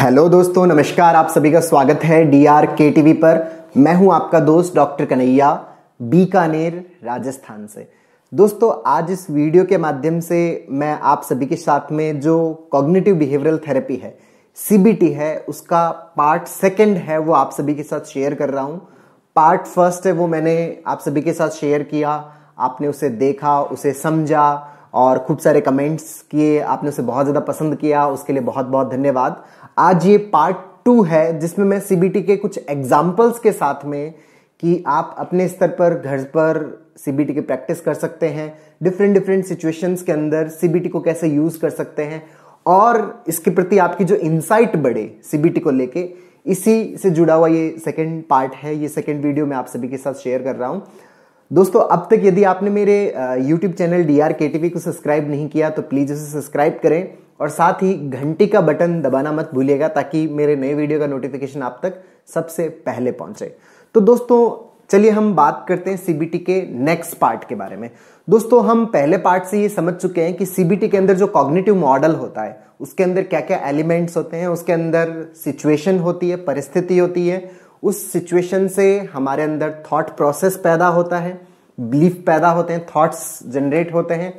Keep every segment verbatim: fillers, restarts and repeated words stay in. Hello दोस्तों, नमस्कार। आप सभी का स्वागत है D R K T V पर। मैं हूं आपका दोस्त डॉक्टर कन्हैया, बीकानेर राजस्थान से। दोस्तों, आज इस वीडियो के माध्यम से मैं आप सभी के साथ में जो कॉग्निटिव बिहेवियरल थेरेपी है, सी बी टी है, उसका पार्ट सेकंड है वो आप सभी के साथ शेयर कर रहा हूं। पार्ट फर्स्ट है वो मैंने आप सभी के साथ शेयर किया, आपने उसे देखा, उसे समझा और खूब सारे कमेंट्स किए, आपने उसे बहुत ज़्यादा पसंद किया, उसके लिए बहुत बहुत धन्यवाद। आज ये पार्ट टू है जिसमें मैं सी बी टी के कुछ एग्जाम्पल्स के साथ में कि आप अपने स्तर पर घर पर सी बी टी की प्रैक्टिस कर सकते हैं, डिफरेंट डिफरेंट सिचुएशंस के अंदर सी बी टी को कैसे यूज़ कर सकते हैं और इसके प्रति आपकी जो इंसाइट बढ़े सी बी टी को लेके, इसी से जुड़ा हुआ ये सेकेंड पार्ट है। ये सेकेंड वीडियो मैं आप सभी के साथ शेयर कर रहा हूँ। दोस्तों, अब तक यदि आपने मेरे YouTube channel D R K T V को सब्सक्राइब नहीं किया तो प्लीज़ उसे सब्सक्राइब करें और साथ ही घंटी का बटन दबाना मत भूलिएगा ताकि मेरे नए वीडियो का नोटिफिकेशन आप तक सबसे पहले पहुंचे। तो दोस्तों, चलिए हम बात करते हैं सी बी टी के नेक्स्ट पार्ट के बारे में। दोस्तों, हम पहले पार्ट से ये समझ चुके हैं कि सी बी टी के अंदर जो कॉग्निटिव मॉडल होता है उसके अंदर क्या क्या एलिमेंट्स होते हैं, उसके अंदर सिचुएशन होती है, परिस्थिति होती है, उस सिचुएशन से हमारे अंदर थॉट प्रोसेस पैदा होता है, बिलीफ पैदा होते हैं, थॉट्स जनरेट होते हैं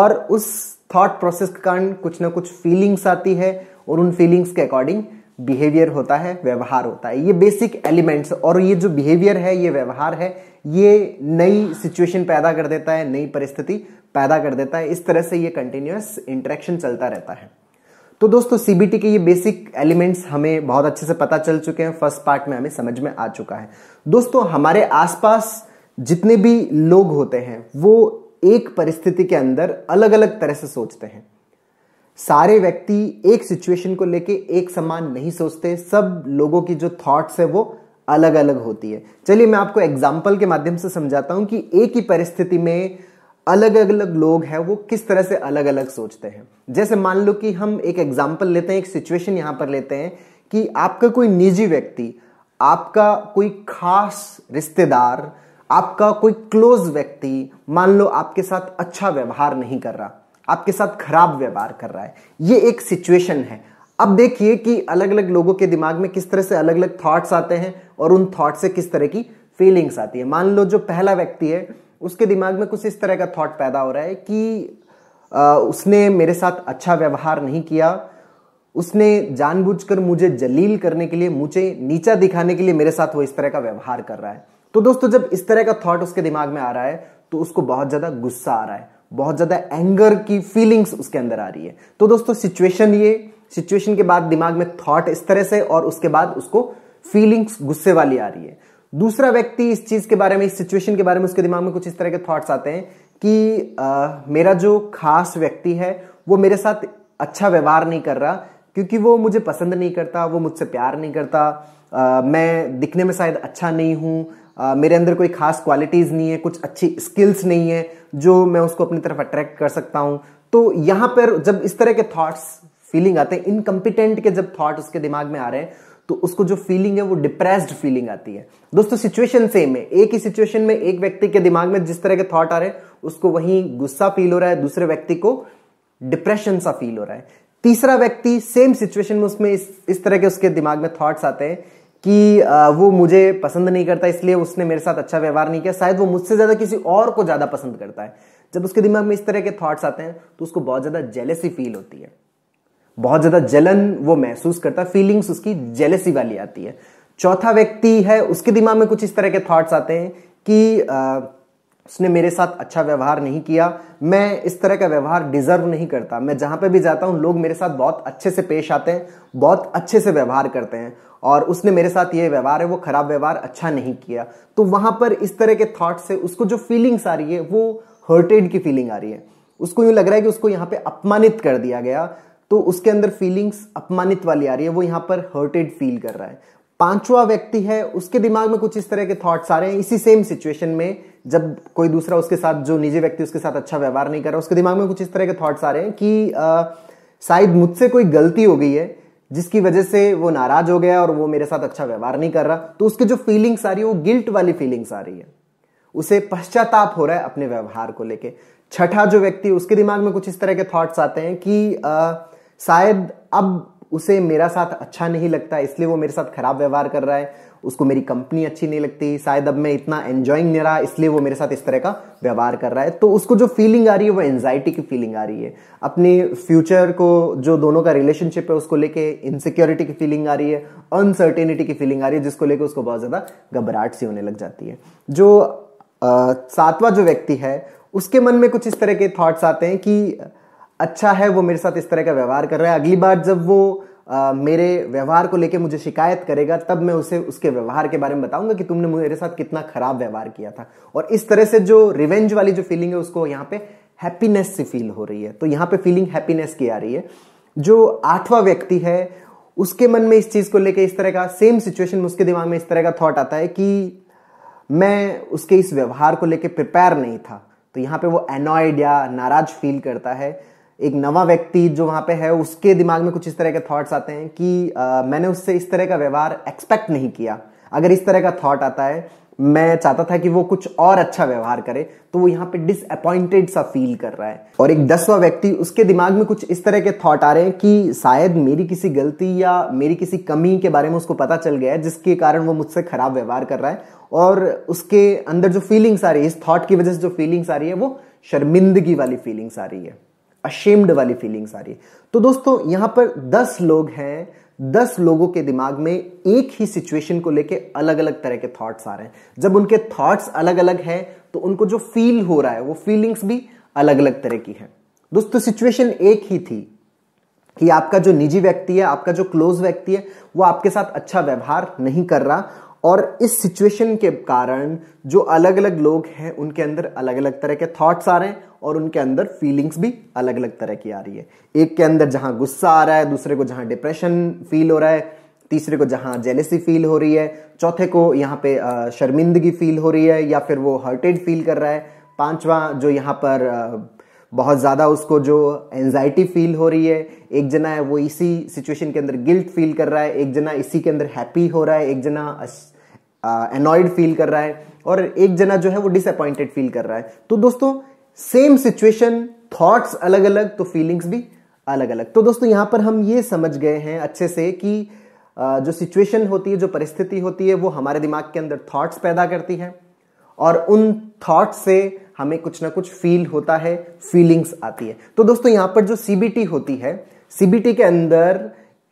और उस थॉट प्रोसेस के कारण कुछ ना कुछ फीलिंग्स आती है और उन फीलिंग्स के अकॉर्डिंग बिहेवियर होता है, व्यवहार होता है। ये बेसिक एलिमेंट्स और ये जो बिहेवियर है, ये व्यवहार है, ये नई सिचुएशन पैदा कर देता है, नई परिस्थिति पैदा कर देता है। इस तरह से ये कंटिन्यूअस इंटरेक्शन चलता रहता है। तो दोस्तों, सी बी टी के ये बेसिक एलिमेंट्स हमें बहुत अच्छे से पता चल चुके हैं, फर्स्ट पार्ट में हमें समझ में आ चुका है। दोस्तों, हमारे आसपास जितने भी लोग होते हैं वो एक परिस्थिति के अंदर अलग अलग तरह से सोचते हैं। सारे व्यक्ति एक सिचुएशन को लेके एक समान नहीं सोचते, सब लोगों की जो थॉट्स है वो अलग अलग होती है। चलिए मैं आपको एग्जाम्पल के माध्यम से समझाता हूँ कि एक ही परिस्थिति में अलग अलग लोग हैं वो किस तरह से अलग अलग सोचते हैं। जैसे मान लो कि हम एक एग्जाम्पल लेते हैं, एक सिचुएशन यहाँ पर लेते हैं कि आपका कोई निजी व्यक्ति, आपका कोई खास रिश्तेदार, आपका कोई क्लोज व्यक्ति मान लो आपके साथ अच्छा व्यवहार नहीं कर रहा, आपके साथ खराब व्यवहार कर रहा है। ये एक सिचुएशन है। अब देखिए कि अलग अलग लोगों के दिमाग में किस तरह से अलग अलग थॉट्स आते हैं और उन थॉट से किस तरह की फीलिंग्स आती है। मान लो जो पहला व्यक्ति है उसके दिमाग में कुछ इस तरह का थॉट पैदा हो रहा है कि आ, उसने मेरे साथ अच्छा व्यवहार नहीं किया, उसने जानबूझकर मुझे जलील करने के लिए, मुझे नीचा दिखाने के लिए मेरे साथ वो इस तरह का व्यवहार कर रहा है। तो दोस्तों, जब इस तरह का थॉट उसके दिमाग में आ रहा है तो उसको बहुत ज़्यादा गुस्सा आ रहा है, बहुत ज़्यादा एंगर की फीलिंग्स उसके अंदर आ रही है। तो दोस्तों, सिचुएशन ये सिचुएशन के बाद दिमाग में थॉट इस तरह से और उसके बाद उसको फीलिंग्स गुस्से वाली आ रही है। दूसरा व्यक्ति इस चीज के बारे में, इस सिचुएशन के बारे में उसके दिमाग में कुछ इस तरह के थॉट्स आते हैं कि आ, मेरा जो खास व्यक्ति है वो मेरे साथ अच्छा व्यवहार नहीं कर रहा क्योंकि वो मुझे पसंद नहीं करता, वो मुझसे प्यार नहीं करता, आ, मैं दिखने में शायद अच्छा नहीं हूँ, मेरे अंदर कोई खास क्वालिटीज़ नहीं है, कुछ अच्छी स्किल्स नहीं है जो मैं उसको अपनी तरफ अट्रैक्ट कर सकता हूँ। तो यहाँ पर जब इस तरह के थॉट्स, फीलिंग आते हैं, इनकम्पिटेंट के जब थॉट उसके दिमाग में आ रहे हैं तो उसको जो फीलिंग है वो डिप्रेस्ड फीलिंग आती है। दोस्तों, सिचुएशन सेम है, एक ही सिचुएशन में एक व्यक्ति के दिमाग में जिस तरह के थॉट आ रहे हैं उसको वहीं गुस्सा फील हो रहा है, दूसरे व्यक्ति को डिप्रेशन सा फील हो रहा है। तीसरा व्यक्ति सेम सिचुएशन में, उसमें इस, इस तरह के उसके दिमाग में थॉट्स आते हैं कि आ, वो मुझे पसंद नहीं करता इसलिए उसने मेरे साथ अच्छा व्यवहार नहीं किया, शायद वो मुझसे ज़्यादा किसी और को ज़्यादा पसंद करता है। जब उसके दिमाग में इस तरह के थॉट्स आते हैं तो उसको बहुत ज़्यादा जेलसी फील होती है, बहुत ज़्यादा जलन वो महसूस करता है, फीलिंग्स उसकी जेलसी वाली आती है। चौथा व्यक्ति है, उसके दिमाग में कुछ इस तरह के थॉट्स आते हैं कि आ, उसने मेरे साथ अच्छा व्यवहार नहीं किया, मैं इस तरह का व्यवहार डिजर्व नहीं करता, मैं जहाँ पे भी जाता हूँ लोग मेरे साथ बहुत अच्छे से पेश आते हैं, बहुत अच्छे से व्यवहार करते हैं और उसने मेरे साथ ये व्यवहार है, वो खराब व्यवहार अच्छा नहीं किया। तो वहाँ पर इस तरह के थॉट से उसको जो फीलिंग्स आ रही है वो हर्टेड की फीलिंग आ रही है, उसको यूँ लग रहा है कि उसको यहाँ पे अपमानित कर दिया गया, तो उसके अंदर फीलिंग्स अपमानित वाली आ रही है, वो यहाँ पर हर्टेड फील कर रहा है। पांचवा व्यक्ति है, उसके दिमाग में कुछ इस तरह के थॉट्स आ रहे हैं, इसी सेम सिचुएशन में जब कोई दूसरा उसके साथ, जो निजी व्यक्ति उसके साथ अच्छा व्यवहार नहीं कर रहा, उसके दिमाग में कुछ इस तरह के थॉट्स आ रहे हैं कि शायद मुझसे कोई गलती हो गई है जिसकी वजह से वो नाराज हो गया और वो मेरे साथ अच्छा व्यवहार नहीं कर रहा। तो उसके जो फीलिंग्स आ रही है वो गिल्ट वाली फीलिंग्स आ रही है, उसे पश्चाताप हो रहा है अपने व्यवहार को लेके। छठा जो व्यक्ति, उसके दिमाग में कुछ इस तरह के थॉट्स आते हैं कि शायद अब उसे मेरा साथ अच्छा नहीं लगता, इसलिए वो मेरे साथ खराब व्यवहार कर रहा है, उसको मेरी कंपनी अच्छी नहीं लगती, शायद अब मैं इतना एंजॉइंग नहीं रहा इसलिए वो मेरे साथ इस तरह का व्यवहार कर रहा है। तो उसको जो फीलिंग आ रही है वो एंजाइटी की फीलिंग आ रही है, अपने फ्यूचर को जो दोनों का रिलेशनशिप है उसको लेके इनसिक्योरिटी की फीलिंग आ रही है, अनसर्टेनिटी की फीलिंग आ रही है, जिसको लेके उसको बहुत ज्यादा घबराहट सी होने लग जाती है। जो सातवां जो व्यक्ति है उसके मन में कुछ इस तरह के थॉट्स आते हैं कि अच्छा है वो मेरे साथ इस तरह का व्यवहार कर रहा है, अगली बार जब वो आ, मेरे व्यवहार को लेके मुझे शिकायत करेगा तब मैं उसे उसके व्यवहार के बारे में बताऊंगा कि तुमने मेरे साथ कितना खराब व्यवहार किया था। और इस तरह से जो रिवेंज वाली जो फीलिंग है उसको यहाँ पे हैप्पीनेस से फील हो रही है, तो यहाँ पे फीलिंग हैप्पीनेस की आ रही है। जो आठवां व्यक्ति है उसके मन में इस चीज को लेके इस तरह का सेम सिचुएशन, उसके दिमाग में इस तरह का थॉट आता है कि मैं उसके इस व्यवहार को लेके प्रिपेयर नहीं था, तो यहाँ पे वो एनॉयड या नाराज फील करता है। एक नवा व्यक्ति जो वहाँ पे है उसके दिमाग में कुछ इस तरह के थॉट्स आते हैं कि आ, मैंने उससे इस तरह का व्यवहार एक्सपेक्ट नहीं किया, अगर इस तरह का थॉट आता है मैं चाहता था कि वो कुछ और अच्छा व्यवहार करे, तो वो यहाँ पे डिसअपॉइंटेड सा फील कर रहा है। और एक दसवां व्यक्ति उसके दिमाग में कुछ इस तरह के थॉट आ रहे हैं कि शायद मेरी किसी गलती या मेरी किसी कमी के बारे में उसको पता चल गया है जिसके कारण वो मुझसे खराब व्यवहार कर रहा है, और उसके अंदर जो फीलिंग्स आ रही है इस थॉट की वजह से जो फीलिंग्स आ रही है वो शर्मिंदगी वाली फीलिंग्स आ रही है, अशेम्ड वाली फीलिंग्स आ रही है। तो दोस्तों यहाँ पर दस लोग हैं, दस लोगों के दिमाग में एक ही सिचुएशन को लेके अलग अलग तरह के थॉट्स आ रहे हैं। जब उनके थॉट्स अलग अलग हैं तो उनको जो फील हो रहा है वो फीलिंग्स भी अलग अलग तरह की है। दोस्तों सिचुएशन एक ही थी कि आपका जो निजी व्यक्ति है, आपका जो क्लोज व्यक्ति है, वो आपके साथ अच्छा व्यवहार नहीं कर रहा, और इस सिचुएशन के कारण जो अलग अलग लोग हैं उनके अंदर अलग अलग तरह के थॉट्स आ रहे हैं और उनके अंदर फीलिंग्स भी अलग अलग तरह की आ रही है। एक के अंदर जहां गुस्सा आ रहा है, दूसरे को जहां डिप्रेशन फील हो रहा है, तीसरे को जहां जेलेसी फील हो रही है, चौथे को यहाँ पे शर्मिंदगी फील हो रही है या फिर वो हर्टेड फील कर रहा है, पांचवा जो यहाँ पर बहुत ज़्यादा उसको जो एंजाइटी फील हो रही है, एक जना है वो इसी सिचुएशन के अंदर गिल्ट फील कर रहा है, एक जना इसी के अंदर हैप्पी हो रहा है, एक जना अनॉयड फील कर रहा है और एक जना जो है वो डिसअपॉइंटेड फील कर रहा है। तो दोस्तों सेम सिचुएशन, थॉट्स अलग अलग तो फीलिंग्स भी अलग अलग। तो दोस्तों यहाँ पर हम ये समझ गए हैं अच्छे से कि जो सिचुएशन होती है, जो परिस्थिति होती है, वो हमारे दिमाग के अंदर थॉट्स पैदा करती है और उन थॉट्स से हमें कुछ ना कुछ फील होता है, फीलिंग्स आती है। तो दोस्तों यहाँ पर जो सीबीटी होती है, सीबीटी के अंदर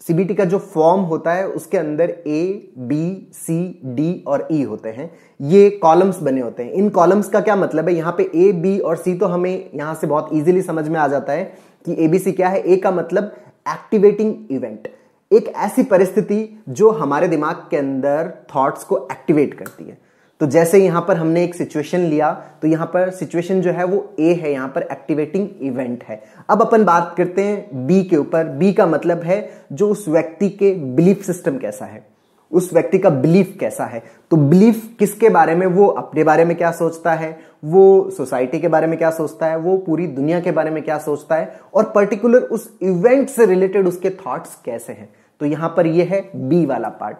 सीबीटी का जो फॉर्म होता है उसके अंदर ए, बी, सी, डी और ई होते हैं, ये कॉलम्स बने होते हैं। इन कॉलम्स का क्या मतलब है, यहाँ पे ए, बी और सी तो हमें यहाँ से बहुत इजीली समझ में आ जाता है कि ए बी सी क्या है। ए का मतलब एक्टिवेटिंग इवेंट, एक ऐसी परिस्थिति जो हमारे दिमाग के अंदर थॉट्स को एक्टिवेट करती है। तो जैसे यहाँ पर हमने एक सिचुएशन लिया, तो यहाँ पर सिचुएशन जो है वो ए है, यहाँ पर एक्टिवेटिंग इवेंट है। अब अपन बात करते हैं बी के ऊपर। बी का मतलब है जो उस व्यक्ति के बिलीफ सिस्टम कैसा है, उस व्यक्ति का बिलीफ कैसा है। तो बिलीफ किसके बारे में, वो अपने बारे में क्या सोचता है, वो सोसाइटी के बारे में क्या सोचता है, वो पूरी दुनिया के बारे में क्या सोचता है, और पर्टिकुलर उस इवेंट से रिलेटेड उसके थॉट्स कैसे हैं। तो यहाँ पर यह है बी वाला पार्ट।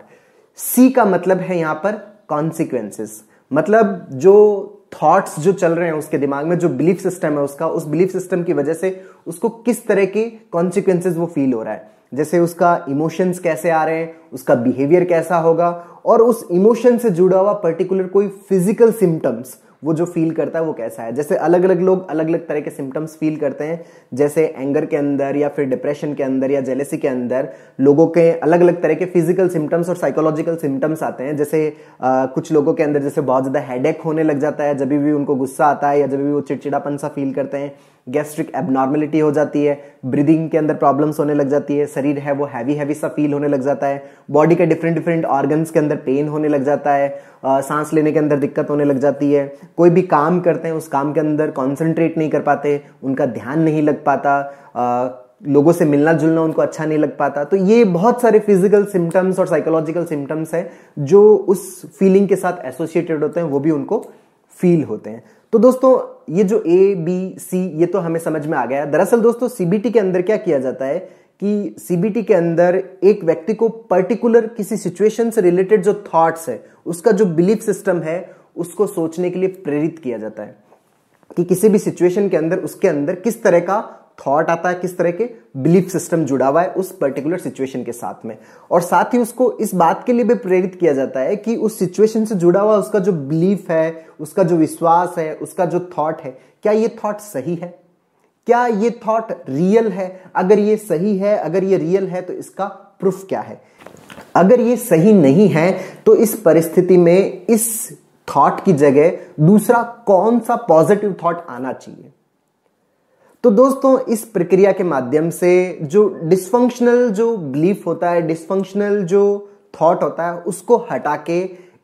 सी का मतलब है यहाँ पर कॉन्सिक्वेंसेस, मतलब जो थॉट्स जो चल रहे हैं उसके दिमाग में, जो बिलीफ सिस्टम है उसका, उस बिलीफ सिस्टम की वजह से उसको किस तरह के कॉन्सिक्वेंसेस वो फील हो रहा है। जैसे उसका इमोशंस कैसे आ रहे हैं, उसका बिहेवियर कैसा होगा, और उस इमोशन से जुड़ा हुआ पर्टिकुलर कोई फिजिकल सिम्टम्स वो जो फील करता है वो कैसा है। जैसे अलग अलग लोग अलग अलग तरह के सिम्टम्स फील करते हैं, जैसे एंगर के अंदर या फिर डिप्रेशन के अंदर या जेलेसी के अंदर लोगों के अलग अलग तरह के फिजिकल सिम्टम्स और साइकोलॉजिकल सिम्टम्स आते हैं। जैसे आ, कुछ लोगों के अंदर जैसे बहुत ज़्यादा हेडेक होने लग जाता है जब भी उनको गुस्सा आता है या जब भी वो चिड़चिड़ापन सा फील करते हैं, गैस्ट्रिक एबनॉर्मलिटी हो जाती है, ब्रीदिंग के अंदर प्रॉब्लम्स होने लग जाती है, शरीर है वो हैवी हैवी सा फील होने लग जाता है, बॉडी के डिफरेंट डिफरेंट ऑर्गन्स के अंदर पेन होने लग जाता है, आ, सांस लेने के अंदर दिक्कत होने लग जाती है, कोई भी काम करते हैं उस काम के अंदर कॉन्सेंट्रेट नहीं कर पाते, उनका ध्यान नहीं लग पाता, आ, लोगों से मिलना जुलना उनको अच्छा नहीं लग पाता। तो ये बहुत सारे फिजिकल सिम्टम्स और साइकोलॉजिकल सिम्टम्स हैं जो उस फीलिंग के साथ एसोसिएटेड होते हैं, वो भी उनको फील होते हैं। तो दोस्तों ये जो ए, बी, सी ये तो हमें समझ में आ गया। दरअसल दोस्तों सीबीटी के अंदर क्या किया जाता है कि सीबीटी के अंदर एक व्यक्ति को पर्टिकुलर किसी सिचुएशन से रिलेटेड जो थॉट्स है, उसका जो बिलीफ सिस्टम है, उसको सोचने के लिए प्रेरित किया जाता है कि किसी भी सिचुएशन के अंदर उसके अंदर किस तरह का थॉट आता है, किस तरह के बिलीफ सिस्टम जुड़ा हुआ है उस पर्टिकुलर सिचुएशन के साथ में। और साथ ही उसको इस बात के लिए भी प्रेरित किया जाता है कि उस सिचुएशन से जुड़ा हुआ उसका जो बिलीफ है, उसका जो विश्वास है, उसका जो थॉट है, क्या ये थॉट सही है, क्या ये थॉट रियल है। अगर ये सही है, अगर ये रियल है, तो इसका प्रूफ क्या है। अगर ये सही नहीं है तो इस परिस्थिति में इस थॉट की जगह दूसरा कौन सा पॉजिटिव थॉट आना चाहिए। तो दोस्तों, इस प्रक्रिया के माध्यम से जो डिसफंक्शनल जो बिलीफ होता है, डिसफंक्शनल जो थॉट होता है, उसको हटा के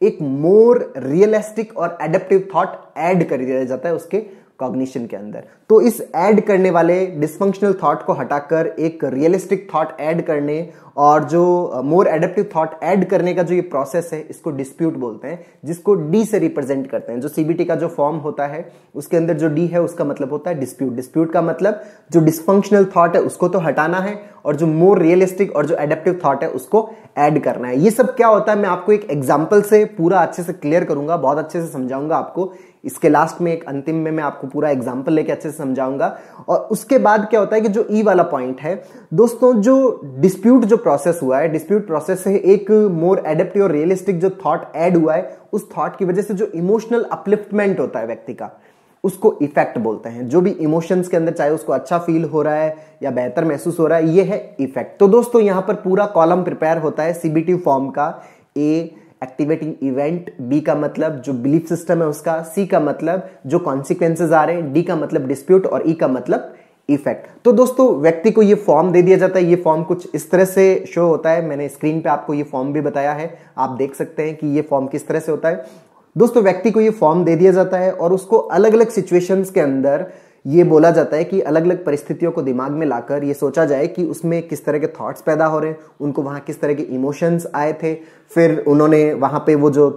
एक मोर रियलिस्टिक और एडेप्टिव थॉट ऐड कर दिया जाता है उसके कॉग्निशन के अंदर। तो इस ऐड करने वाले डिसफंक्शनल थॉट को हटाकर एक रियलिस्टिक थॉट ऐड करने और जो मोर एडेप्टिव थॉट ऐड करने का जो ये प्रोसेस है, इसको डिस्प्यूट बोलते हैं, जिसको डी से रिप्रेजेंट करते हैं। जो सीबीटी का जो फॉर्म होता है उसके अंदर जो डी है उसका मतलब होता है डिस्प्यूट। डिस्प्यूट का मतलब जो डिसफंक्शनल थॉट है उसको तो हटाना है और जो मोर रियलिस्टिक और जो एडेप्टिव थॉट है उसको ऐड करना है। ये सब क्या होता है मैं आपको एक एग्जाम्पल से पूरा अच्छे से क्लियर करूंगा, बहुत अच्छे से समझाऊंगा आपको। इसके लास्ट में एक अंतिम में मैं आपको पूरा एग्जाम्पल लेके अच्छे से समझाऊंगा। और उसके बाद क्या होता है कि जो ई वाला पॉइंट है दोस्तों, जो डिस्प्यूट जो प्रोसेस हुआ है, डिस्प्यूट प्रोसेस से एक मोर एडेप्टिव और रियलिस्टिक जो थॉट ऐड हुआ है, उस थॉट की वजह से जो इमोशनल अपलिफ्टमेंट होता है व्यक्ति का, उसको इफेक्ट बोलते हैं। जो भी इमोशंस के अंदर चाहे उसको अच्छा फील हो रहा है या बेहतर महसूस हो रहा है, ये है इफेक्ट। तो दोस्तों यहाँ पर पूरा कॉलम प्रिपेयर होता है सीबीटी फॉर्म का। ए एक्टिवेटिंग इवेंट, बी का मतलब जो बिलीफ सिस्टम है उसका, सी का मतलब जो कॉन्सिक्वेंसेज आ रहे हैं, डी का मतलब डिस्प्यूट और ई का मतलब इफेक्ट। तो दोस्तों व्यक्ति को ये फॉर्म दे दिया जाता है। ये फॉर्म कुछ इस तरह से शो होता है, मैंने स्क्रीन पे आपको ये फॉर्म भी बताया है, आप देख सकते हैं कि ये फॉर्म किस तरह से होता है। दोस्तों व्यक्ति को ये फॉर्म दे दिया जाता है और उसको अलग अलग सिचुएशंस के अंदर ये बोला जाता है कि अलग अलग परिस्थितियों को दिमाग में लाकर ये सोचा जाए कि उसमें किस तरह के थॉट्स पैदा हो रहे हैं, उनको वहाँ किस तरह के इमोशंस आए थे, फिर उन्होंने वहाँ पे वो जो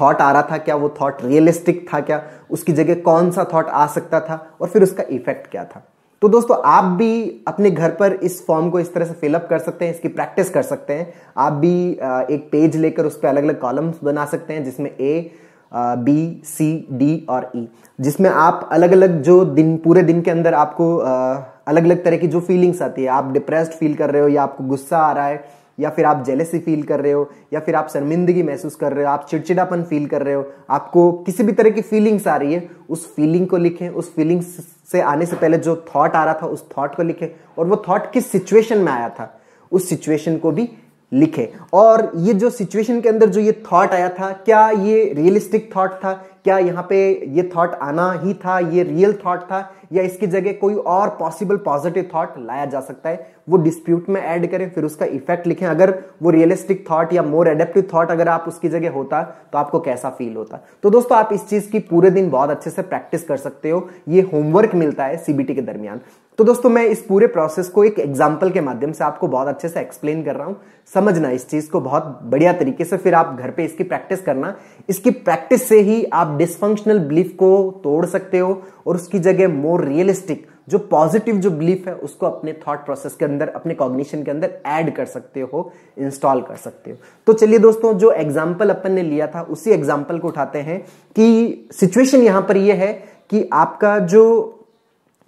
थॉट आ रहा था क्या वो थॉट रियलिस्टिक था क्या, उसकी जगह कौन सा थॉट आ सकता था और फिर उसका इफेक्ट क्या था। तो दोस्तों आप भी अपने घर पर इस फॉर्म को इस तरह से फिलअप कर सकते हैं, इसकी प्रैक्टिस कर सकते हैं। आप भी एक पेज लेकर उस पर अलग अलग कॉलम्स बना सकते हैं, जिसमें ए, बी, सी, डी और ई, जिसमें आप अलग अलग जो दिन पूरे दिन के अंदर आपको अलग अलग तरह की जो फीलिंग्स आती है, आप डिप्रेस्ड फील कर रहे हो या आपको गुस्सा आ रहा है या फिर आप जेलेसी फील कर रहे हो या फिर आप शर्मिंदगी महसूस कर रहे हो, आप चिड़चिड़ापन फील कर रहे हो, आपको किसी भी तरह की फीलिंग्स आ रही है, उस फीलिंग को लिखें। उस फीलिंग्स से आने से पहले जो थॉट आ रहा था उस थॉट को लिखें और वो थॉट किस सिचुएशन में आया था उस सिचुएशन को भी लिखे। और ये जो सिचुएशन के अंदर जो ये थॉट आया था, क्या ये रियलिस्टिक थॉट था, क्या यहाँ पे ये थॉट आना ही था, ये रियल थॉट था या इसकी जगह कोई और पॉसिबल पॉजिटिव थॉट लाया जा सकता है, वो डिस्प्यूट में ऐड करें, फिर उसका इफेक्ट लिखें। अगर वो रियलिस्टिक थॉट या मोर एडेप्टिव थॉट अगर आप उसकी जगह होता तो आपको कैसा फील होता। तो दोस्तों आप इस चीज़ की पूरे दिन बहुत अच्छे से प्रैक्टिस कर सकते हो, ये होमवर्क मिलता है सीबीटी के दरमियान। तो दोस्तों मैं इस पूरे प्रोसेस को एक एग्जाम्पल के माध्यम से आपको बहुत अच्छे से एक्सप्लेन कर रहा हूँ, समझना इस चीज़ को बहुत बढ़िया तरीके से, फिर आप घर पे इसकी प्रैक्टिस करना। इसकी प्रैक्टिस से ही आप डिसफंक्शनल बिलीफ को तोड़ सकते हो और उसकी जगह मोर रियलिस्टिक जो पॉजिटिव जो बिलीफ है उसको अपने थॉट प्रोसेस के अंदर, अपने कॉग्निशन के अंदर ऐड कर सकते हो, इंस्टॉल कर सकते हो। तो चलिए दोस्तों, जो एग्जाम्पल अपन ने लिया था उसी एग्जाम्पल को उठाते हैं कि सिचुएशन यहाँ पर यह है कि आपका जो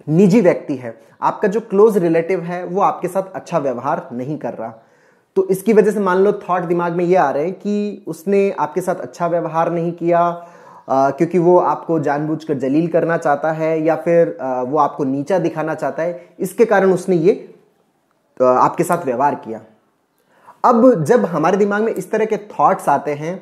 निजी व्यक्ति है, आपका जो क्लोज रिलेटिव है, वो आपके साथ अच्छा व्यवहार नहीं कर रहा। तो इसकी वजह से मान लो थॉट दिमाग में ये आ रहे हैं कि उसने आपके साथ अच्छा व्यवहार नहीं किया आ, क्योंकि वो आपको जानबूझकर जलील करना चाहता है या फिर आ, वो आपको नीचा दिखाना चाहता है, इसके कारण उसने ये आ, आपके साथ व्यवहार किया। अब जब हमारे दिमाग में इस तरह के थॉट्स आते हैं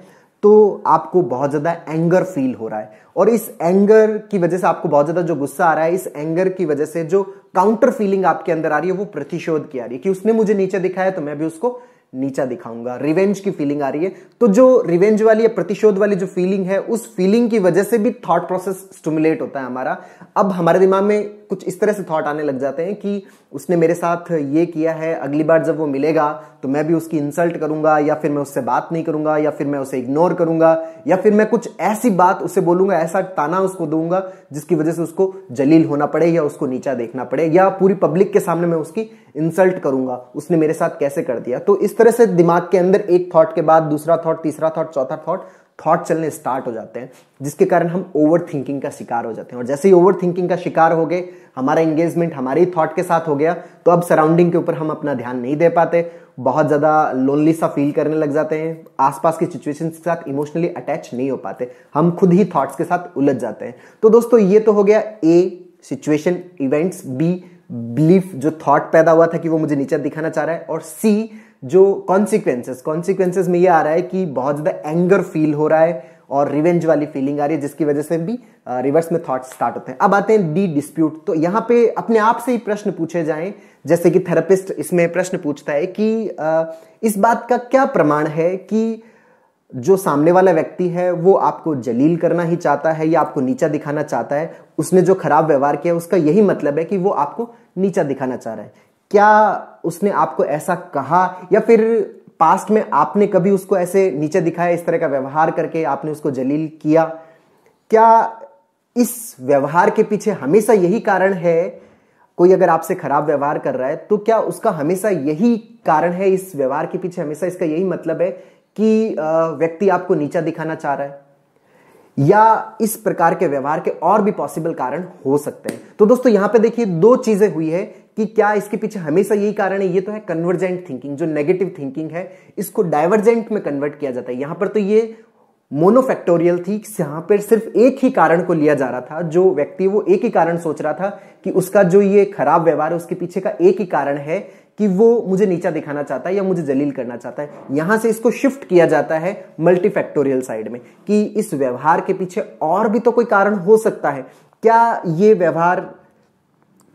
तो आपको बहुत ज़्यादा एंगर फील हो रहा है और इस एंगर की वजह से आपको बहुत ज़्यादा जो गुस्सा आ रहा है, इस एंगर की वजह से जो काउंटर फीलिंग आपके अंदर आ रही है वो प्रतिशोध की आ रही है कि उसने मुझे नीचे दिखाया तो मैं भी उसको नीचा दिखाऊंगा, रिवेंज की फीलिंग आ रही है। तो जो रिवेंज वाली या प्रतिशोध वाली जो फीलिंग है, उस फीलिंग की वजह से भी थॉट प्रोसेस स्टिमुलेट होता है हमारा। अब हमारे दिमाग में कुछ इस तरह से थॉट आने लग जाते हैं कि उसने मेरे साथ ये किया है, अगली बार जब वो मिलेगा तो मैं भी उसकी इंसल्ट करूंगा या फिर मैं उससे बात नहीं करूंगा या फिर मैं उसे इग्नोर करूंगा या फिर मैं कुछ ऐसी बात उसे बोलूंगा, ऐसा ताना उसको दूंगा जिसकी वजह से उसको जलील होना पड़े या उसको नीचा देखना पड़े या पूरी पब्लिक के सामने मैं उसकी इंसल्ट करूंगा, उसने मेरे साथ कैसे कर दिया। तो इस तरह से दिमाग के अंदर एक थॉट के बाद दूसरा थॉट, तीसरा थॉट, चौथा थॉट, थॉट चलने स्टार्ट हो जाते हैं, जिसके कारण हम ओवर थिंकिंग का शिकार हो जाते हैं। और जैसे ही ओवर थिंकिंग का शिकार हो गए, हमारा एंगेजमेंट हमारे ही थॉट के साथ हो गया, तो अब सराउंडिंग के ऊपर हम अपना ध्यान नहीं दे पाते, बहुत ज़्यादा लोनली सा फील करने लग जाते हैं, आसपास की सिचुएशन के साथ इमोशनली अटैच नहीं हो पाते, हम खुद ही थॉट्स के साथ उलझ जाते हैं। तो दोस्तों ये तो हो गया A situation events, B belief जो थॉट पैदा हुआ था कि वो मुझे नीचा दिखाना चाह रहा है, और सी जो कॉन्सिक्वेंसेस, कॉन्सिक्वेंसेस में ये आ रहा है कि बहुत ज़्यादा एंगर फील हो रहा है और रिवेंज वाली फीलिंग आ रही है, जिसकी वजह से भी रिवर्स में थॉट्स स्टार्ट होते हैं। अब आते हैं डी डिस्प्यूट। तो यहाँ पे अपने आप से ही प्रश्न पूछे जाएं, जैसे कि थेरेपिस्ट इसमें प्रश्न पूछता है कि इस बात का क्या प्रमाण है कि जो सामने वाला व्यक्ति है वो आपको जलील करना ही चाहता है या आपको नीचा दिखाना चाहता है, उसने जो खराब व्यवहार किया उसका यही मतलब है कि वो आपको नीचा दिखाना चाह रहा है। क्या उसने आपको ऐसा कहा या फिर पास्ट में आपने कभी उसको ऐसे नीचा दिखाया, इस तरह का व्यवहार करके आपने उसको जलील किया? क्या इस व्यवहार के पीछे हमेशा यही कारण है? कोई अगर आपसे खराब व्यवहार कर रहा है तो क्या उसका हमेशा यही कारण है, इस व्यवहार के पीछे हमेशा इसका यही मतलब है कि व्यक्ति आपको नीचा दिखाना चाह रहा है? या इस प्रकार के व्यवहार के और भी पॉसिबल कारण हो सकते हैं। तो दोस्तों यहाँ पे देखिए दो चीजें हुई है कि क्या इसके पीछे हमेशा यही कारण है, ये तो है कन्वर्जेंट थिंकिंग, जो नेगेटिव थिंकिंग है इसको डाइवर्जेंट में कन्वर्ट किया जाता है। यहाँ पर तो ये मोनोफैक्टोरियल थी, यहाँ पर सिर्फ एक ही कारण को लिया जा रहा था, जो व्यक्ति वो एक ही कारण सोच रहा था कि उसका जो ये खराब व्यवहार है उसके पीछे का एक ही कारण है कि वो मुझे नीचा दिखाना चाहता है या मुझे जलील करना चाहता है। यहां से इसको शिफ्ट किया जाता है मल्टीफैक्टोरियल साइड में कि इस व्यवहार के पीछे और भी तो कोई कारण हो सकता है। क्या ये व्यवहार,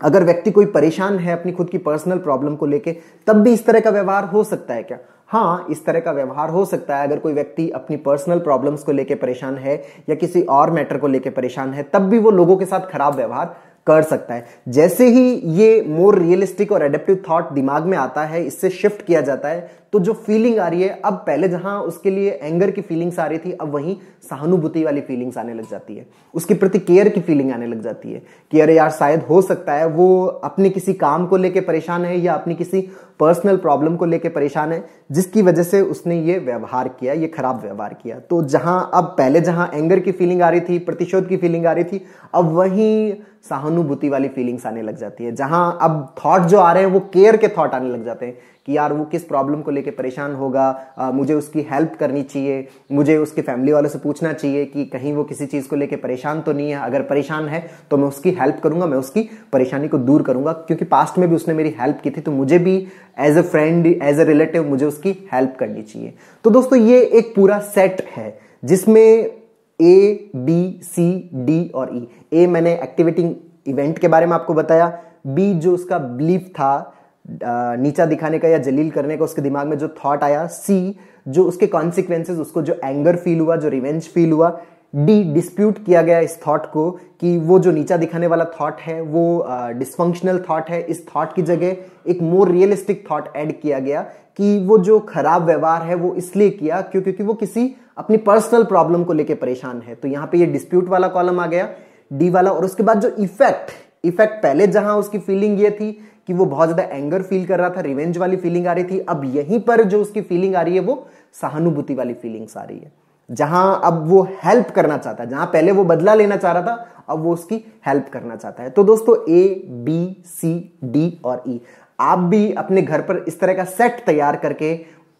अगर व्यक्ति कोई परेशान है अपनी खुद की पर्सनल प्रॉब्लम को लेके, तब भी इस तरह का व्यवहार हो सकता है क्या? हाँ, इस तरह का व्यवहार हो सकता है। अगर कोई व्यक्ति अपनी पर्सनल प्रॉब्लम्स को लेके परेशान है या किसी और मैटर को लेके परेशान है, तब भी वो लोगों के साथ खराब व्यवहार कर सकता है। जैसे ही ये मोर रियलिस्टिक और एडेप्टिव थॉट दिमाग में आता है, इससे शिफ्ट किया जाता है, तो जो फीलिंग आ रही है, अब पहले जहां उसके लिए एंगर की फीलिंग्स आ रही थी, अब वहीं सहानुभूति वाली फीलिंग्स आने लग जाती है, उसके प्रति केयर की फीलिंग आने लग जाती है कि अरे यार, शायद हो सकता है वो अपने किसी काम को लेके परेशान है या अपनी किसी पर्सनल प्रॉब्लम को लेके परेशान है, जिसकी वजह से उसने ये व्यवहार किया, ये खराब व्यवहार किया। तो जहां अब पहले जहां एंगर की फीलिंग आ रही थी, प्रतिशोध की फीलिंग आ रही थी, अब वहीं सहानुभूति वाली फीलिंग्स आने लग जाती है, जहां अब थॉट जो आ रहे हैं वो केयर के थॉट आने लग जाते हैं कि यार वो किस प्रॉब्लम को लेके परेशान होगा, आ, मुझे उसकी हेल्प करनी चाहिए, मुझे उसके फैमिली वालों से पूछना चाहिए कि कहीं वो किसी चीज़ को लेके परेशान तो नहीं है, अगर परेशान है तो मैं उसकी हेल्प करूंगा, मैं उसकी परेशानी को दूर करूंगा, क्योंकि पास्ट में भी उसने मेरी हेल्प की थी, तो मुझे भी as a friend, as a relative मुझे उसकी हेल्प करनी चाहिए। तो दोस्तों ये एक पूरा सेट है जिसमें ए, बी, सी, डी और ई। ए मैंने एक्टिवेटिंग इवेंट के बारे में आपको बताया, बी जो उसका बिलीफ था नीचा दिखाने का या जलील करने का, उसके दिमाग में जो थॉट आया, सी जो उसके कॉन्सिक्वेंसेस, उसको जो एंगर फील हुआ, जो रिवेंज फील हुआ, डी डिस्प्यूट किया गया इस थॉट को कि वो जो नीचा दिखाने वाला थॉट है वो डिसफंक्शनल uh, थॉट है, इस थॉट की जगह एक मोर रियलिस्टिक थॉट ऐड किया गया कि वो जो खराब व्यवहार है वो इसलिए किया क्योंकि कि वो किसी अपनी पर्सनल प्रॉब्लम को लेकर परेशान है। तो यहाँ पे ये डिस्प्यूट वाला कॉलम आ गया, डी वाला। और उसके बाद जो इफेक्ट, इफेक्ट पहले जहाँ उसकी फीलिंग ये थी कि वो बहुत ज्यादा एंगर फील कर रहा था, रिवेंज वाली फीलिंग आ रही थी, अब यहीं पर जो उसकी फीलिंग आ रही है वो सहानुभूति वाली फीलिंग्स आ रही है, जहां अब वो हेल्प करना चाहता है, जहां पहले वो बदला लेना चाह रहा था, अब वो उसकी हेल्प करना चाहता है। तो दोस्तों ए, बी, सी, डी और ई, आप भी अपने घर पर इस तरह का सेट तैयार करके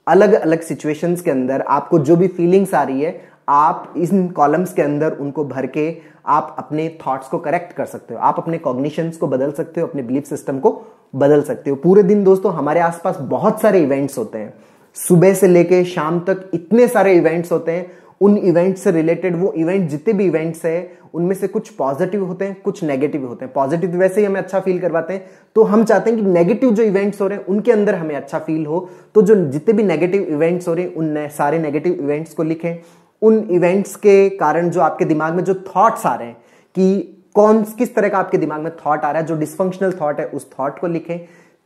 अलग अलग सिचुएशंस के अंदर आपको जो भी फीलिंग्स आ रही है, आप इन कॉलम्स के अंदर उनको भर के आप अपने थॉट्स को करेक्ट कर सकते हो, आप अपने कॉग्निशंस को बदल सकते हो, अपने बिलीफ सिस्टम को बदल सकते हो। पूरे दिन दोस्तों हमारे आसपास बहुत सारे इवेंट्स होते हैं, सुबह से लेके शाम तक इतने सारे इवेंट्स होते हैं, उन इवेंट्स से रिलेटेड वो इवेंट, जितने भी इवेंट्स हैं उनमें से कुछ पॉजिटिव होते हैं, कुछ नेगेटिव होते हैं। पॉजिटिव वैसे ही हमें अच्छा फील करवाते हैं, तो हम चाहते हैं कि नेगेटिव जो इवेंट्स हो रहे हैं उनके अंदर हमें अच्छा फील हो, तो जो जितने भी नेगेटिव इवेंट्स हो रहे हैं उन सारे नेगेटिव इवेंट्स को लिखें। उन इवेंट्स के कारण जो आपके दिमाग में जो थॉट्स आ रहे हैं कि कौन किस तरह का आपके दिमाग में थॉट आ रहा है, जो डिसफंक्शनल थॉट है उस थॉट को लिखें।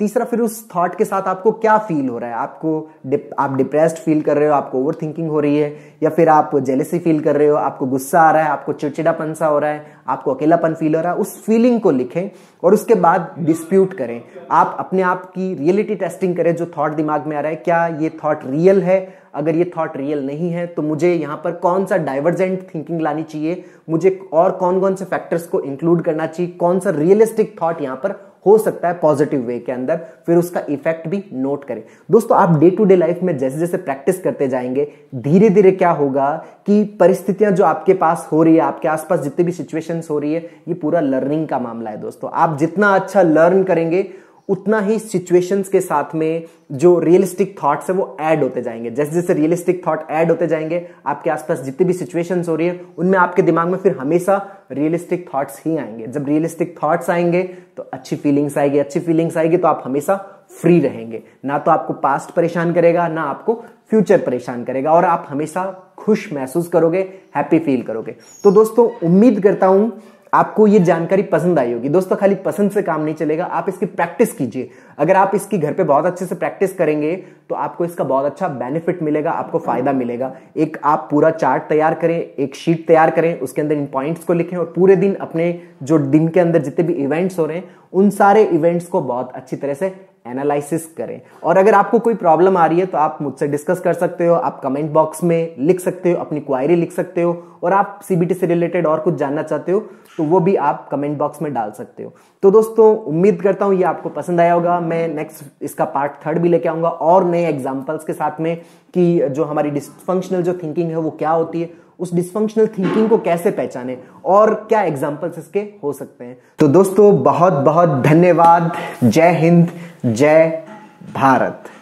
तीसरा, फिर उस थॉट के साथ आपको क्या फील हो रहा है, आपको डिप, आप डिप्रेस्ड फील कर रहे हो, आपको ओवर थिंकिंग हो रही है, या फिर आप जेलेसी फील कर रहे हो, आपको गुस्सा आ रहा है, आपको चिड़चिड़ापन सा हो रहा है, आपको अकेलापन फील हो रहा है, उस फीलिंग को लिखें और उसके बाद डिस्प्यूट करें। आप अपने आप की रियलिटी टेस्टिंग करें, जो थॉट दिमाग में आ रहा है क्या ये थॉट रियल है, अगर ये थॉट रियल नहीं है तो मुझे यहाँ पर कौन सा डाइवर्जेंट थिंकिंग लानी चाहिए, मुझे और कौन कौन से फैक्टर्स को इंक्लूड करना चाहिए, कौन सा रियलिस्टिक थॉट यहाँ पर हो सकता है पॉजिटिव वे के अंदर, फिर उसका इफेक्ट भी नोट करें। दोस्तों, आप डे टू डे लाइफ में जैसे जैसे प्रैक्टिस करते जाएंगे, धीरे धीरे क्या होगा कि परिस्थितियां जो आपके पास हो रही है, आपके आसपास जितनी भी सिचुएशंस हो रही है, ये पूरा लर्निंग का मामला है दोस्तों। आप जितना अच्छा लर्न करेंगे उतना ही सिचुएशंस के साथ में जो रियलिस्टिक थॉट्स है वो ऐड होते जाएंगे। जैसे जैसे रियलिस्टिक थॉट ऐड होते जाएंगे, आपके आसपास जितनी भी सिचुएशंस हो रही है उनमें आपके दिमाग में फिर हमेशा रियलिस्टिक थॉट्स ही आएंगे। जब रियलिस्टिक थॉट्स आएंगे तो अच्छी फीलिंग्स आएगी, अच्छी फीलिंग्स आएगी तो आप हमेशा फ्री रहेंगे, ना तो आपको पास्ट परेशान करेगा, ना आपको फ्यूचर परेशान करेगा, और आप हमेशा खुश महसूस करोगे, हैप्पी फील करोगे। तो दोस्तों, उम्मीद करता हूं आपको ये जानकारी पसंद आई होगी। दोस्तों, खाली पसंद से काम नहीं चलेगा, आप इसकी प्रैक्टिस कीजिए। अगर आप इसकी घर पे बहुत अच्छे से प्रैक्टिस करेंगे तो आपको इसका बहुत अच्छा बेनिफिट मिलेगा, आपको फायदा मिलेगा। एक आप पूरा चार्ट तैयार करें, एक शीट तैयार करें, उसके अंदर इन पॉइंट्स को लिखें और पूरे दिन अपने जो दिन के अंदर जितने भी इवेंट्स हो रहे हैं उन सारे इवेंट्स को बहुत अच्छी तरह से एनालिसिस करें। और अगर आपको कोई प्रॉब्लम आ रही है तो आप मुझसे डिस्कस कर सकते हो, आप कमेंट बॉक्स में लिख सकते हो, अपनी क्वायरी लिख सकते हो, और आप सीबीटी से रिलेटेड और कुछ जानना चाहते हो तो वो भी आप कमेंट बॉक्स में डाल सकते हो। तो दोस्तों, उम्मीद करता हूँ ये आपको पसंद आया होगा। मैं नेक्स्ट इसका पार्ट थर्ड भी लेके आऊँगा और नए एग्जाम्पल्स के साथ में, कि जो हमारी डिसफंक्शनल जो थिंकिंग है वो क्या होती है, उस डिसफंक्शनल थिंकिंग को कैसे पहचाने और क्या एग्जाम्पल्स इसके हो सकते हैं। तो दोस्तों, बहुत बहुत धन्यवाद। जय हिंद, जय भारत।